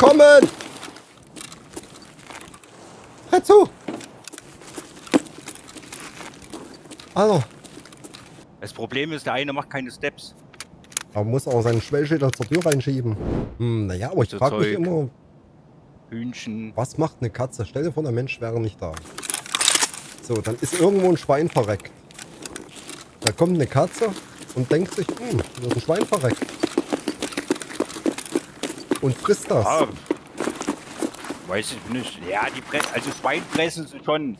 kommen! Hör zu! Also. Das Problem ist, der eine macht keine Steps. Aber muss auch seinen Schwellschädel zur Tür reinschieben. Hm, naja, aber ich frage mich immer... Hühnchen. Was macht eine Katze? Stell dir vor, der Mensch wäre nicht da. So, dann ist irgendwo ein Schwein verreckt. Da kommt eine Katze und denkt sich, da ist ein Schwein verreckt. Und frisst das. Ja. Weiß ich nicht. Ja, die fressen, also Schwein fressen sie schon.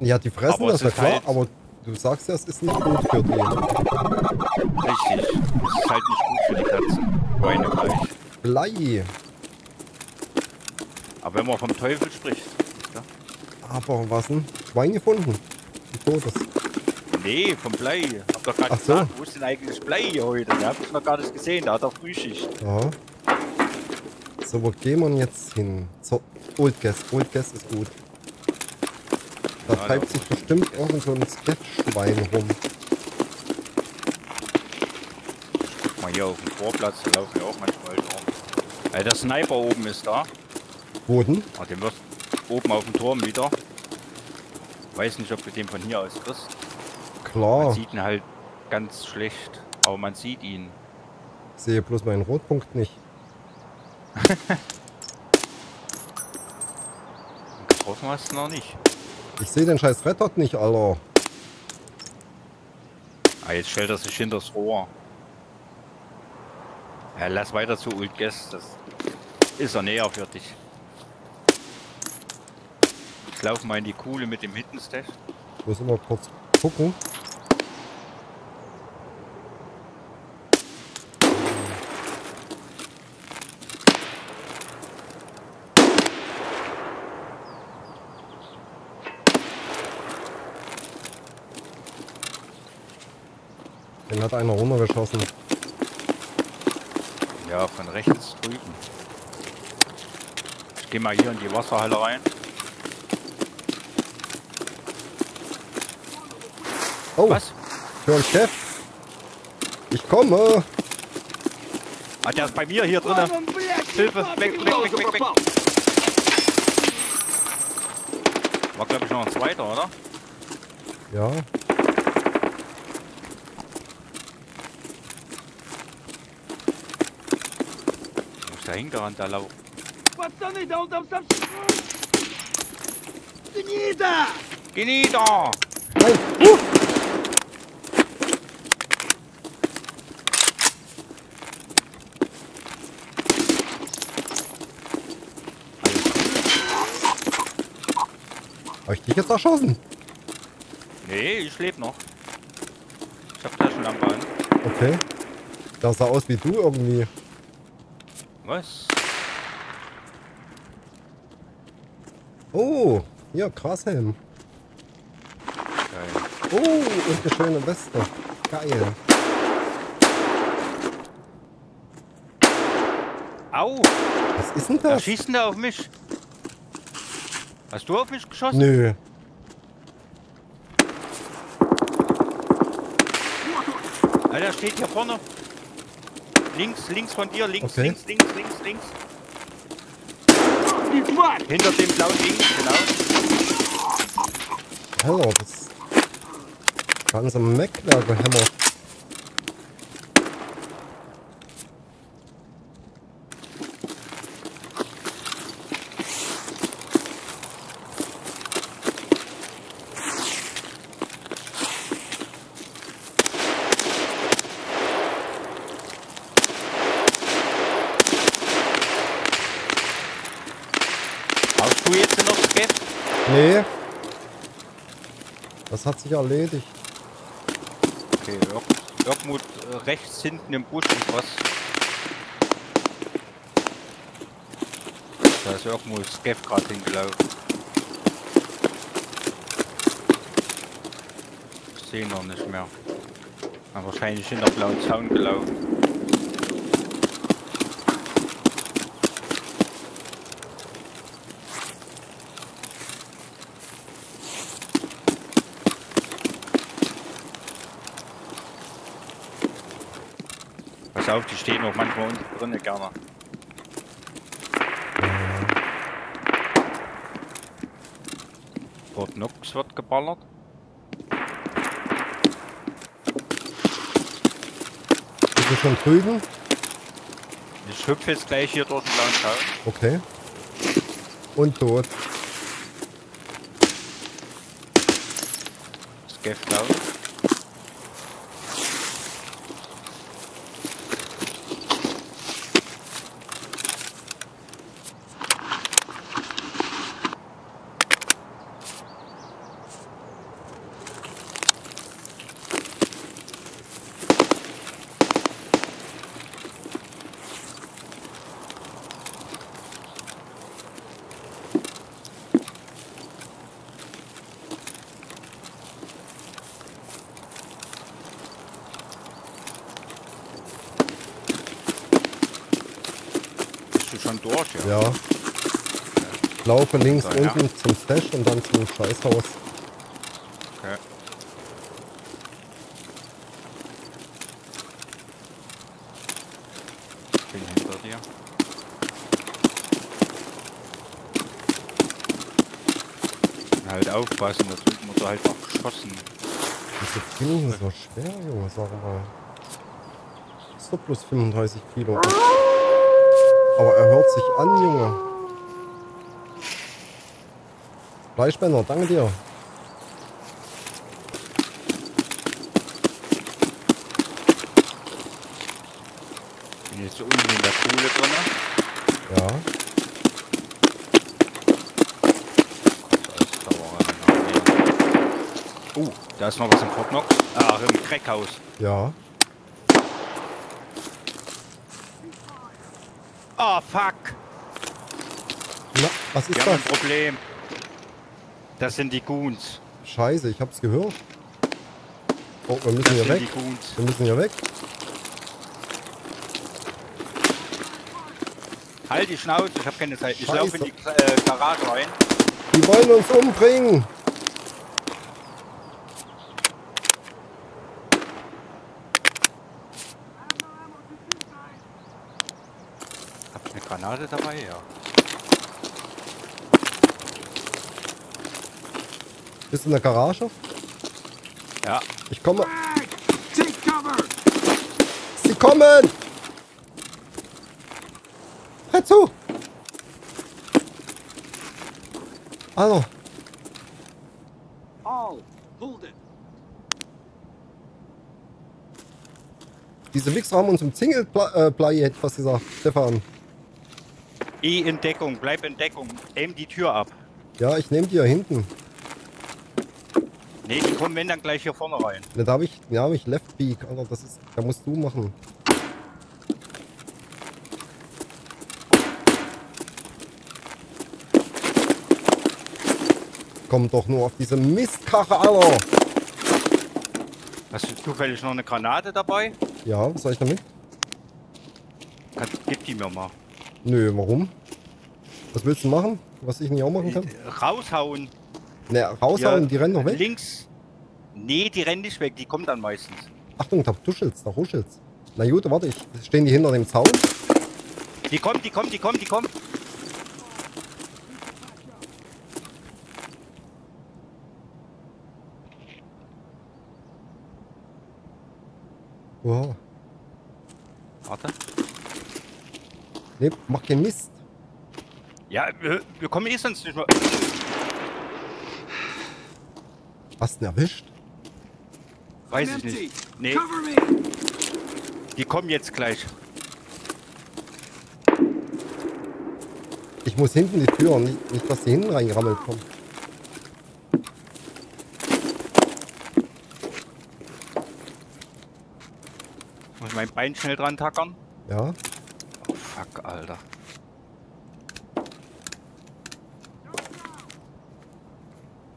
Ja, die fressen das, ja klar, halt aber... Du sagst ja, es ist nicht gut für die. Richtig. Es ist halt nicht gut für die Katzen. Schweine gleich. Blei. Aber wenn man vom Teufel spricht. Ja? Aber was denn? Schwein gefunden? Ein totes. Nee, vom Blei. Hab doch gerade gesagt, wo ist denn eigentlich das Blei hier heute? Da hab ich noch gar nicht gesehen, da hat er Frühschicht. Ja. So, wo gehen wir jetzt hin? So, Old Guess. Old Guess ist gut. Da treibt sich bestimmt irgend so ein Sketchschwein rum. Ich guck mal hier auf dem Vorplatz, da laufen ja auch manchmal Turm. Der Sniper oben ist da. Wo denn? Ah, den wirst du oben auf dem Turm wieder. Weiß nicht, ob du den von hier aus kriegst. Klar. Man sieht ihn halt ganz schlecht, aber man sieht ihn. Ich sehe bloß meinen Rotpunkt nicht. Getroffen hast du noch nicht. Ich sehe den scheiß Rettert nicht, Alter. Ah, jetzt stellt er sich hinters Rohr. Ja, lass weiter zu Old Guest, das ist er näher für dich. Jetzt laufen wir in die Kuhle mit dem Hidden Stash. Ich muss immer kurz gucken. Den hat einer runtergeschossen. Ja, von rechts drüben. Ich geh mal hier in die Wasserhalle rein. Oh, was? Für den Chef. Ich komme. Ah, der ist bei mir hier drinnen. Hilfe, weg. War, glaube ich, noch ein zweiter, oder? Ja. Da hängt daran, da laufen. Geh nieder! Hab ich dich jetzt erschossen? Nee, ich leb noch. Ich hab Taschenlampe an. Okay. Das sah aus wie du irgendwie. Was? Oh, ja, Grashelm. Geil. Oh, und eine schöne Weste. Geil. Au! Was ist denn das? Was schießt denn da auf mich? Hast du auf mich geschossen? Nö. Alter, steht hier vorne. Links von dir, links. Hinter dem blauen Ding, genau. Hallo, das ganze Meckler gehämmert. Nee. Das hat sich erledigt. Okay, irgendwo rechts hinten im Busch ist was. Da ist irgendwo Scav gerade hingelaufen. Ich sehe noch nicht mehr. Aber wahrscheinlich hinter blauen Zaun gelaufen. Die stehen auch manchmal unten drin, gerne. Port Nox wird geballert. Bist du schon drüben? Ich hüpfe jetzt gleich hier durch den Landtag. Okay. Und tot. Scav down. Ja. Ich laufe links so, unten ja. Zum Stash und dann zum Scheißhaus. Okay. Ich bin hinter dir. Und halt aufpassen, das wird man so halt abgeschossen. Diese Klinge so schwer, Junge, sag mal. So plus 35 Kilo. Aber er hört sich an, Junge. Fleischbänder, danke dir. Ich bin jetzt so unten in der Kuhle drin. Ja. Da ist noch was im Fort Knox. Ach, im Crackhaus. Ja. Oh, fuck! Na, was ist das? Wir haben ein Problem. Das sind die Goons. Scheiße, ich hab's gehört. Oh, wir müssen hier weg. Wir müssen hier weg. Halt die Schnauze, ich hab keine Zeit. Ich laufe in die Garage rein. Die wollen uns umbringen. Granate dabei, ja. Bist du in der Garage? Ja. Ich komme. Sie kommen! Hör zu! Hallo. Diese Wichser haben uns im Zingelblei etwas gesagt, Stefan. In Deckung, bleib in Deckung. Aim die Tür ab. Ja, ich nehme die ja hinten. Ne, die kommen wenn dann gleich hier vorne rein. Ne, da hab ich Left Peak, Alter, das ist. Da musst du machen. Komm doch nur auf diese Mistkarre, Alter! Hast du zufällig noch eine Granate dabei? Ja, was soll ich damit? Gib die mir mal. Nö, warum? Was willst du machen? Was ich nicht auch machen kann? Raushauen. Ne, raushauen, ja, die rennen noch weg? Links. Ne, die rennen nicht weg, die kommen dann meistens. Achtung, da tuschelt's, da ruschelt's. Na gut, warte, stehen die hinter dem Zaun? Die kommen. Wow. Warte. Nee, mach keinen Mist. Ja, wir kommen eh sonst nicht mehr. Hast du ihn erwischt? Weiß ich nicht. Nee. Die kommen jetzt gleich. Ich muss hinten die Tür, nicht dass die hinten reingerammelt kommen. Muss ich mein Bein schnell dran tackern? Ja. Fuck, Alter.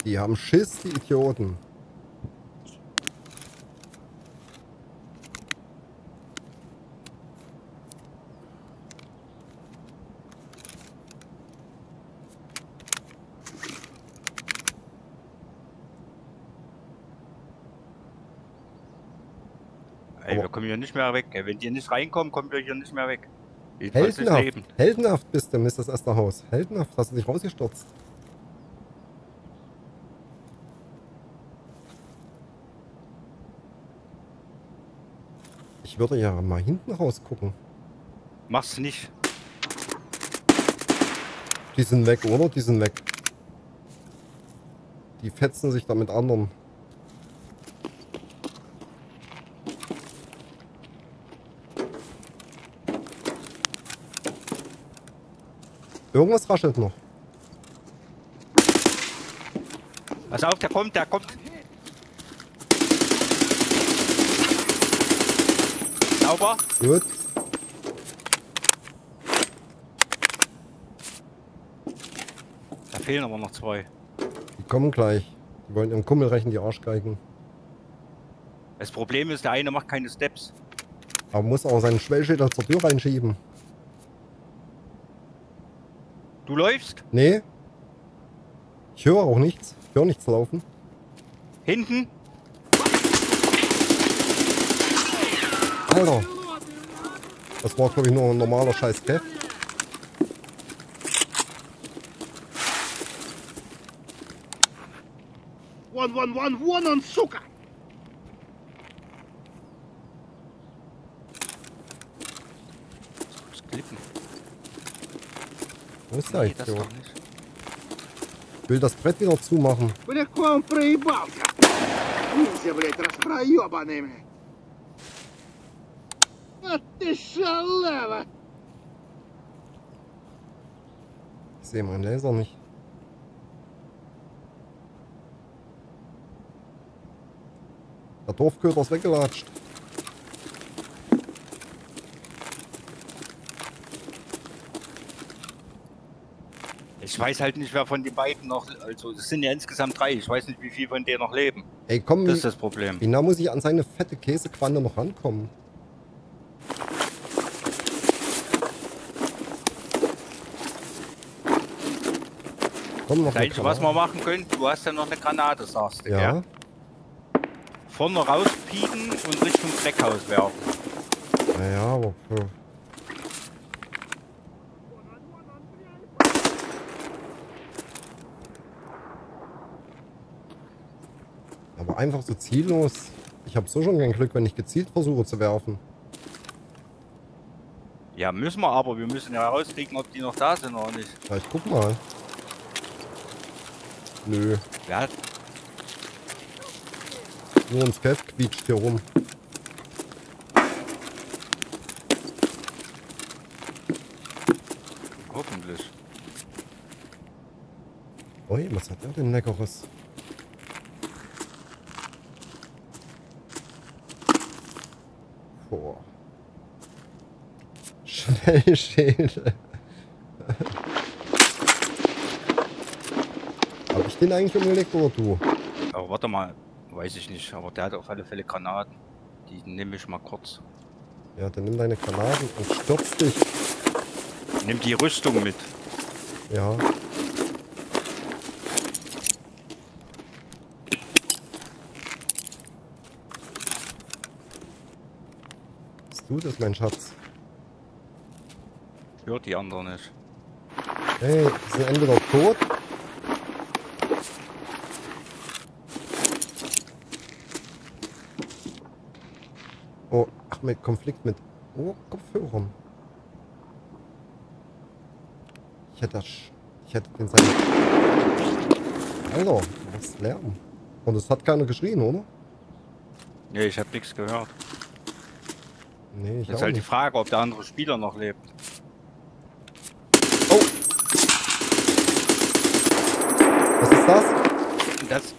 Die haben Schiss, die Idioten. Ey, wir kommen hier nicht mehr weg. Wenn die nicht reinkommen, kommen wir hier nicht mehr weg. Heldenhaft bist du, Mr. das erste Haus. Heldenhaft, hast du dich rausgestürzt. Ich würde ja mal hinten rausgucken. Mach's nicht. Die sind weg, oder? Die sind weg. Die fetzen sich da mit anderen. Irgendwas raschelt noch. Pass auf, der kommt, der kommt. Sauber. Gut. Da fehlen aber noch zwei. Die kommen gleich. Die wollen ihren Kummel rächen, die Arschgeigen. Das Problem ist, der eine macht keine Steps. Aber muss auch seinen Schwellschädel zur Tür reinschieben. Du läufst? Nee. Ich höre auch nichts. Ich höre nichts laufen. Hinten? Alter. Das war, glaube ich, nur ein normaler Scheiß-Cave. One und Zucker. Wo ist der? Ich will das Brett wieder zumachen. Ich sehe meinen Laser nicht. Der Dorfköter ist weggelatscht. Ich weiß halt nicht, wer von den beiden noch... Also es sind ja insgesamt drei. Ich weiß nicht, wie viel von denen noch leben. Ey, komm, das ist das Problem. Wie nah muss ich an seine fette Käsequanne noch rankommen? Komm, noch Gleich, was wir machen können, du hast ja noch eine Granate, sagst du, ja. Gell? Vorne rauspieken und Richtung Dreckhaus werfen. Naja, aber... einfach so ziellos. Ich habe so schon kein Glück, wenn ich gezielt versuche zu werfen. Ja, müssen wir aber. Wir müssen ja herauskriegen, ob die noch da sind oder nicht. Ja, ich guck mal. Nö. Ja. Nur ein Scav quietscht hier rum. Hoffentlich. Ui, was hat er denn Leckeres? Schädel. Hab ich den eigentlich umgelegt oder du? Aber warte mal, weiß ich nicht, aber der hat auf alle Fälle Granaten. Die nehme ich mal kurz. Ja, dann nimm deine Granaten und stürz dich. Nimm die Rüstung mit. Ja. Bist du das, mein Schatz? Hört die anderen nicht. Hey, sind entweder tot. Oh, ach, mit Konflikt mit Kopfhörern. Ich hätte den sein. Alter, was Lärm. Und es hat keiner geschrien, oder? Nee, ich habe nichts gehört. Nee, ich. Das ist halt nicht die Frage, ob der andere Spieler noch lebt.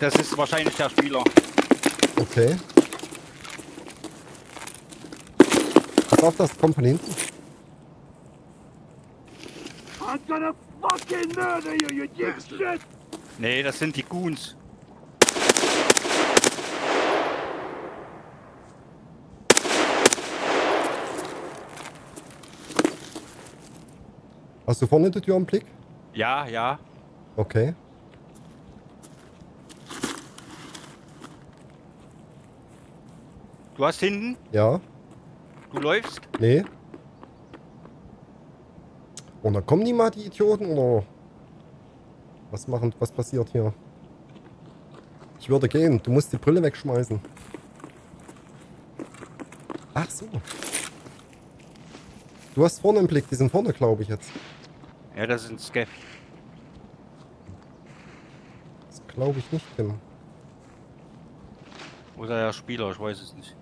Das ist wahrscheinlich der Spieler. Okay. Pass auf, das kommt von hinten. I'm gonna fucking murder you, you dick shit! Nee, das sind die Goons. Hast du vorne die Tür im Blick? Ja, ja. Okay. Du hast hinten? Ja. Du läufst? Nee. Und da kommen die mal, die Idioten, oder? Was passiert hier? Ich würde gehen. Du musst die Brille wegschmeißen. Ah, Ach so. Du hast vorne im Blick, die sind vorne, glaube ich, jetzt. Ja, das sind Scav. Das glaube ich nicht, Tim. Oder der Spieler, ich weiß es nicht.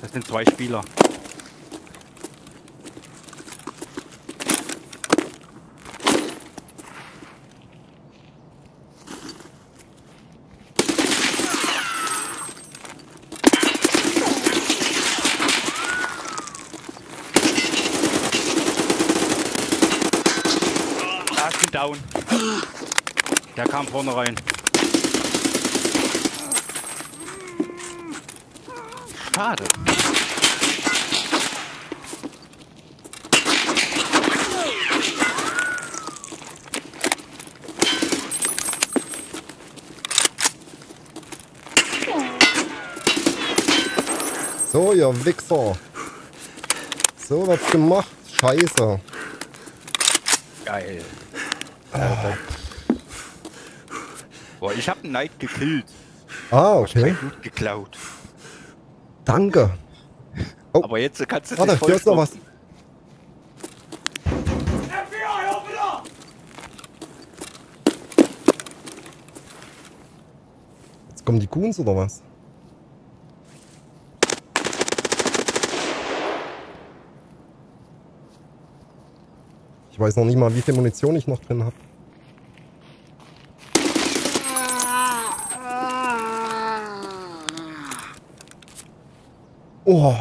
Das sind zwei Spieler. Down. Der kam vorne rein. Schade. So, ihr Wichser. So wird's gemacht. Scheiße. Geil. Alter. Boah, ich hab einen Knight gekillt. Ah, okay. Gut geklaut. Danke. Oh. Aber jetzt kannst du dich voll noch was. FBI, open up! Jetzt kommen die Goons oder was? Ich weiß noch nicht mal, wie viel Munition ich noch drin habe. Oh,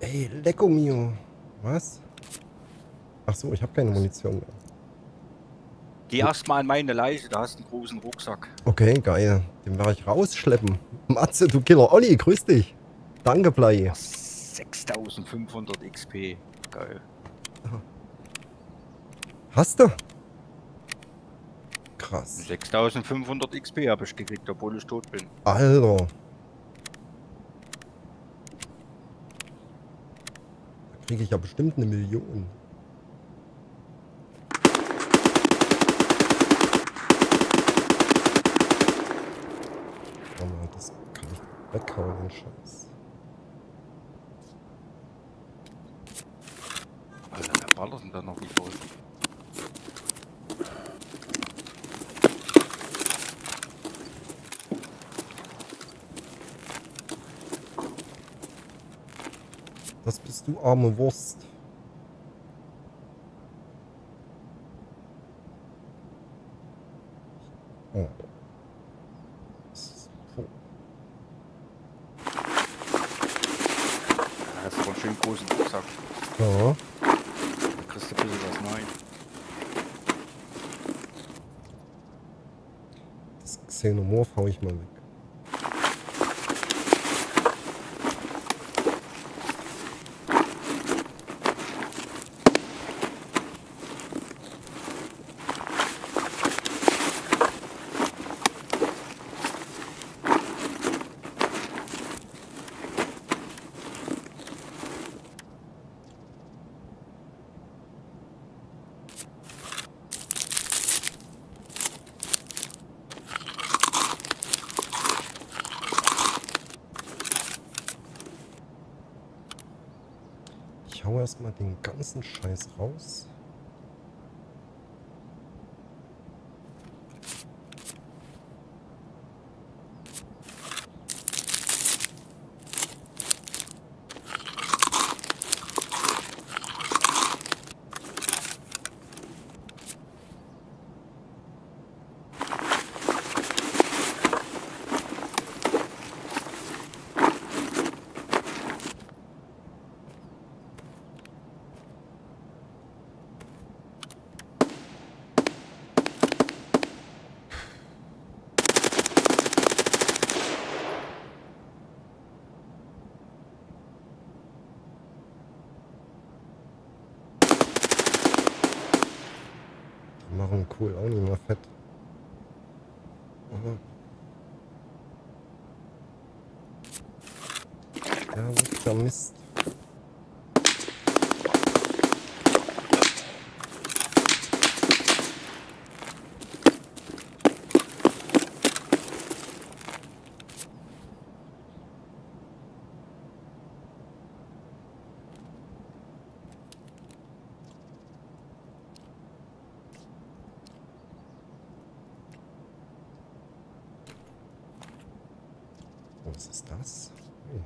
ey, Lecco mio. Was? Ach so, ich habe keine Munition mehr. Geh erstmal in meine Leiche, da hast du einen großen Rucksack. Okay, geil. Den werde ich rausschleppen. Matze, du Killer. Olli, grüß dich. Danke, Blei. 6500 XP. Geil. Aha. Hast du? Krass. 6500 XP habe ich gekriegt, obwohl ich tot bin. Alter. Da kriege ich ja bestimmt 1 Million. Mann, das kann ich weghauen, den Scheiß. Alter, wer ballert denn da noch nicht voll? Das bist du, arme Wurst. Oh. So. Das ist von schön großen Rucksack. Ja. Da kriegst du ein bisschen was rein. Das Xenomorph hau ich mal weg. Ich hau erstmal den ganzen Scheiß raus. Machen cool, auch nicht mehr fett. Aha. Ja, guter Mist. Was ist das? Hey.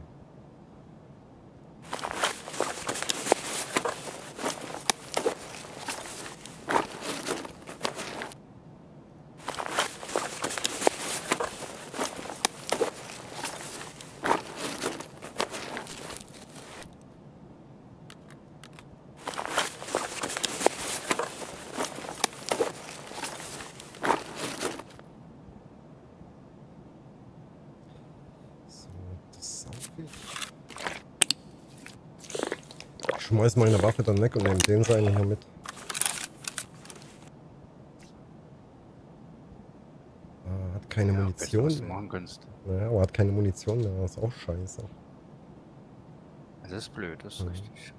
Schmeiß meine Waffe dann weg und nehme den seinen hier mit. Hat keine Munition. Naja, aber hat keine Munition mehr, das ist auch scheiße. Das ist blöd, das ist richtig.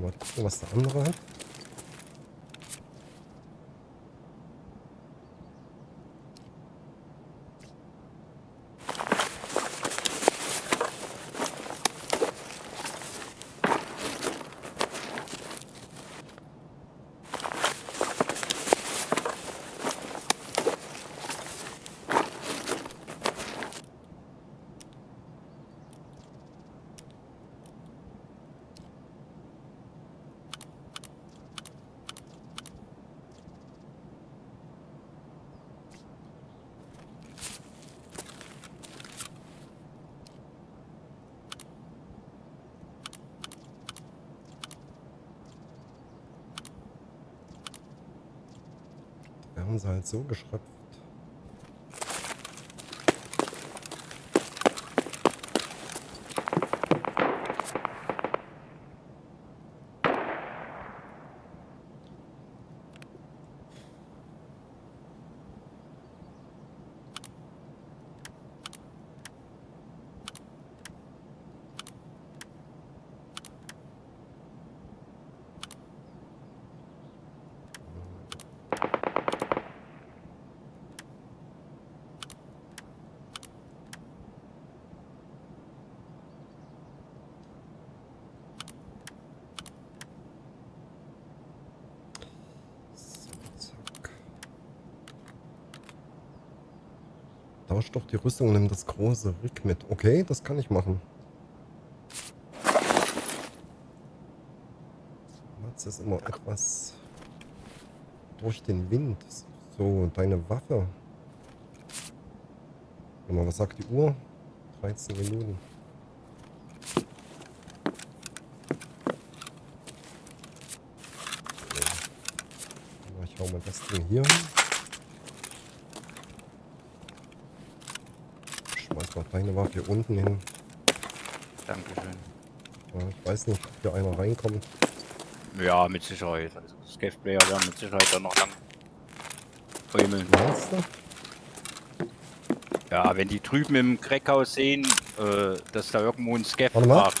Mal gucken, was der andere hat. Haben sie halt so geschröpft. Tausch doch die Rüstung und nimm das große Rig mit. Okay, das kann ich machen. Das ist immer etwas durch den Wind. So, deine Waffe. Mal, was sagt die Uhr? 13 Minuten. Okay. Ich hau mal das Ding hier hin. Deine Waffe hier unten hin. Dankeschön. Ja, ich weiß nicht, ob hier einer reinkommt. Ja, mit Sicherheit. Also Scav-Player werden mit Sicherheit dann noch lang frömmeln. Ja, wenn die drüben im Crackhaus sehen, dass da irgendwo ein Scav macht.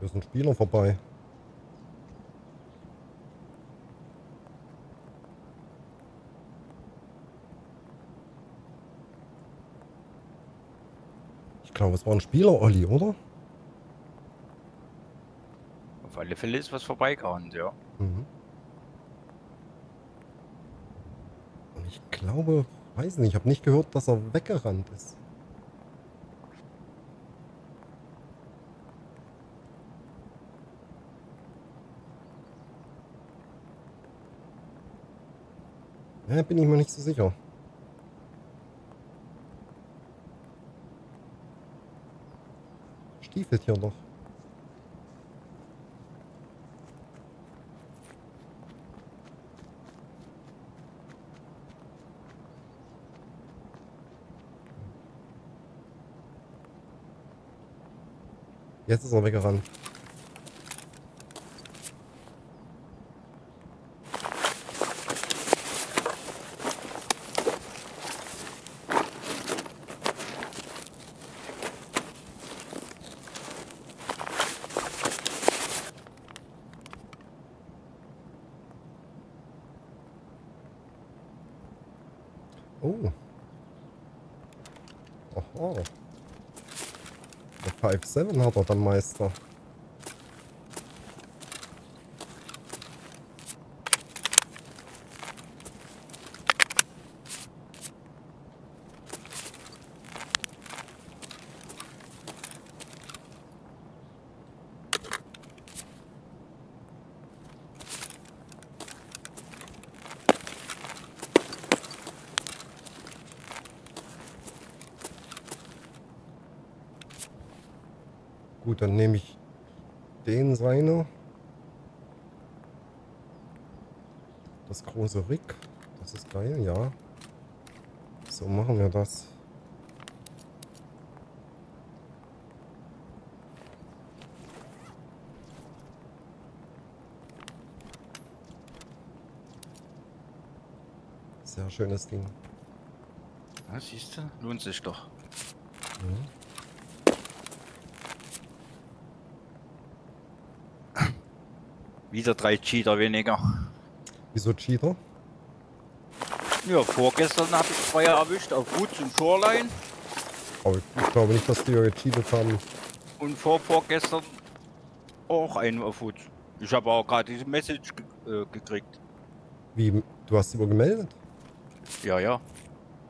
Da ist ein Spieler vorbei. Ich glaube, es war ein Spieler, Olli, oder? Auf alle Fälle ist was vorbeigerannt, ja. Mhm. Und ich glaube, weiß nicht, ich habe nicht gehört, dass er weggerannt ist. Ja, bin ich mir nicht so sicher. Stiefelt hier noch. Jetzt ist er weggerannt. Oh. Oho. Der Five-Seven hat er dann Meister. Gut, dann nehme ich den seiner. Das große Rick. Das ist geil, ja. So machen wir das. Sehr schönes Ding. Ja, siehst du, lohnt sich doch. Ja. Wieder 3 Cheater weniger. Wieso Cheater? Ja, vorgestern habe ich 2 erwischt auf Woods und Shoreline. Aber ich glaube nicht, dass die gecheatet haben. Und vorgestern auch einen auf Woods. Ich habe auch gerade diese Message gekriegt. Wie? Du hast über gemeldet? Ja, ja.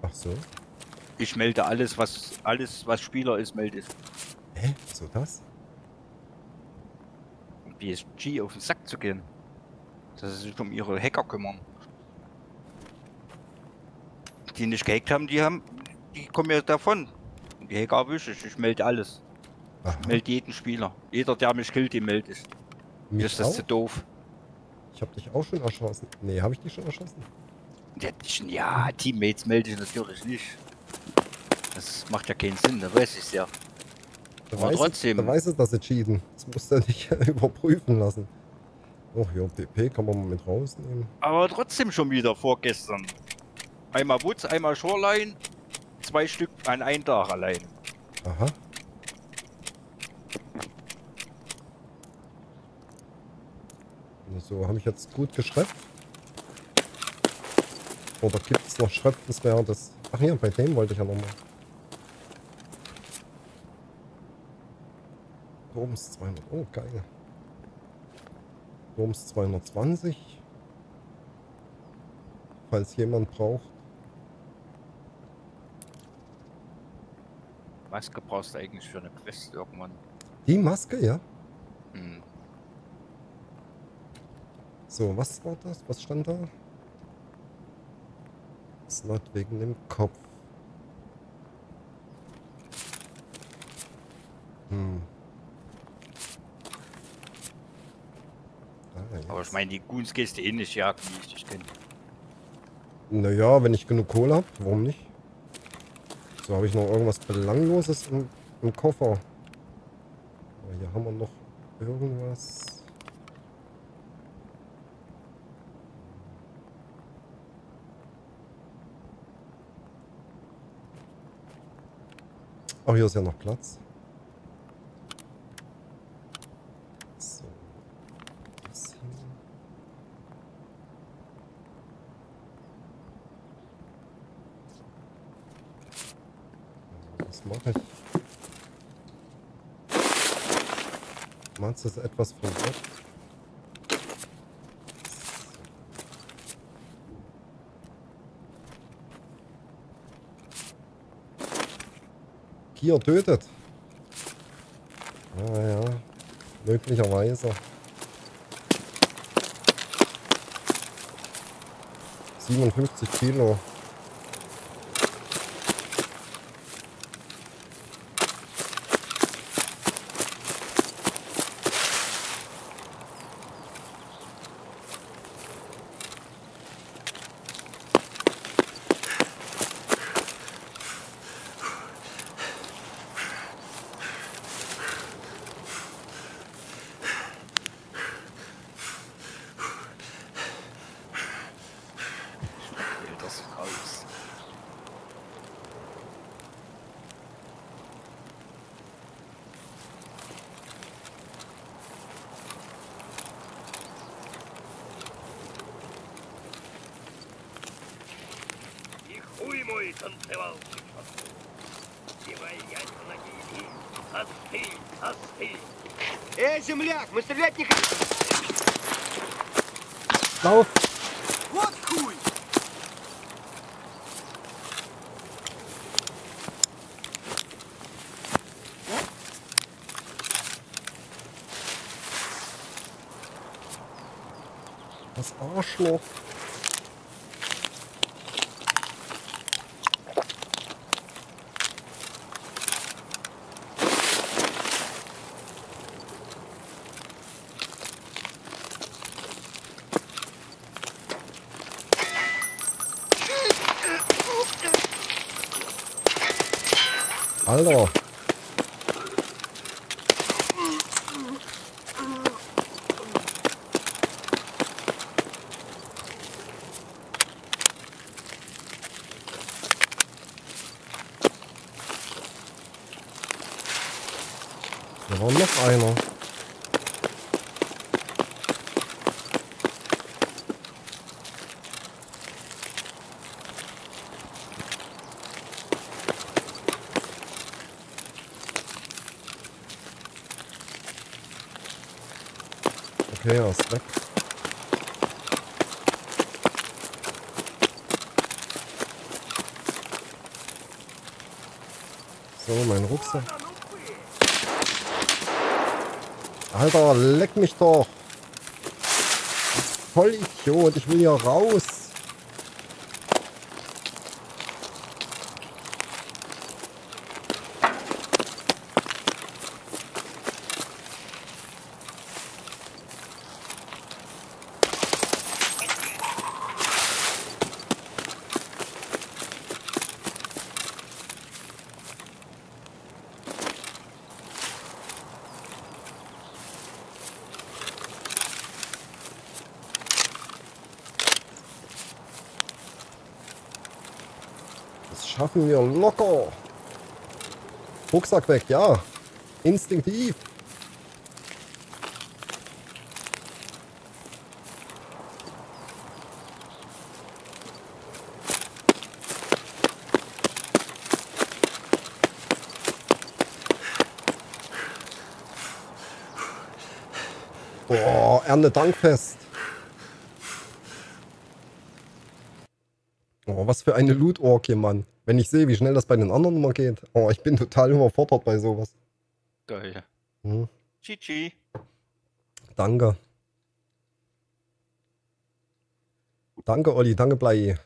Ach so. Ich melde alles was Spieler ist, melde ich. Hä? So das? PSG auf den Sack zu gehen. Dass sie sich um ihre Hacker kümmern. Die nicht gehackt haben, die kommen ja davon. Und die Hacker erwische ich. Ich melde alles. Aha. Ich melde jeden Spieler. Jeder, der mich killt, den melde ich. Mir ist das auch zu doof. Ich hab dich auch schon erschossen. Nee, hab ich dich schon erschossen? Ja, Teammates melde ich natürlich nicht. Das macht ja keinen Sinn, da weiß ich ja. Da weiß es, dass sie cheaten. Das musst du nicht überprüfen lassen. Oh, hier DP kann man mal mit rausnehmen. Aber trotzdem schon wieder vorgestern. Einmal Woods, einmal Shoreline. 2 Stück an einem Tag allein. Aha. So, habe ich jetzt gut geschrefft? Oder gibt es noch Schreftenswertes? Ach hier, bei dem wollte ich ja nochmal. Doms 200, oh geil. Doms 220. Falls jemand braucht. Maske brauchst du eigentlich für eine Quest irgendwann. Die Maske, ja? Hm. So, was war das? Was stand da? Slot wegen dem Kopf. Hm. Aber ich meine, die Goons gehst du eh nicht jagen, wie ich dich kenne. Naja, wenn ich genug Kohle habe, warum nicht? So, habe ich noch irgendwas Belangloses im Koffer. Aber hier haben wir noch irgendwas. Ach, hier ist ja noch Platz. Meinst du, das ist etwas verwirrt? Kier tötet. Ah ja, möglicherweise. ...57 Kilo. Эй, земляк, мы стрелять не хотим! Lauf! Вот хуй! Das Arschloch! Hallo. Da war noch einer. Okay, er ist weg. So, mein Rucksack. Alter, leck mich doch. Voll Idiot, ich will hier raus. Schaffen wir locker. Rucksack weg, ja. Instinktiv. Boah, Erntedankfest. Oh, was für eine Loot-Orgie, Mann. Wenn ich sehe, wie schnell das bei den anderen immer geht. Oh, ich bin total überfordert bei sowas. Geil. Hm. GG. Danke. Danke, Olli. Danke, Blei.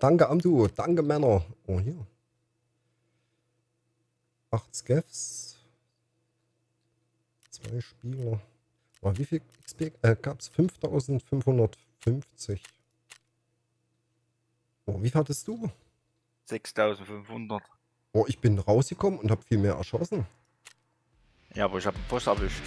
Danke, Amdu. Danke, Männer. Oh, hier. 8 Scavs. 2 Spieler. Oh, wie viel XP gab es? 5550. Oh, wie viel hattest du? 6500. Oh, ich bin rausgekommen und habe viel mehr erschossen. Ja, aber ich habe einen Boss erwischt.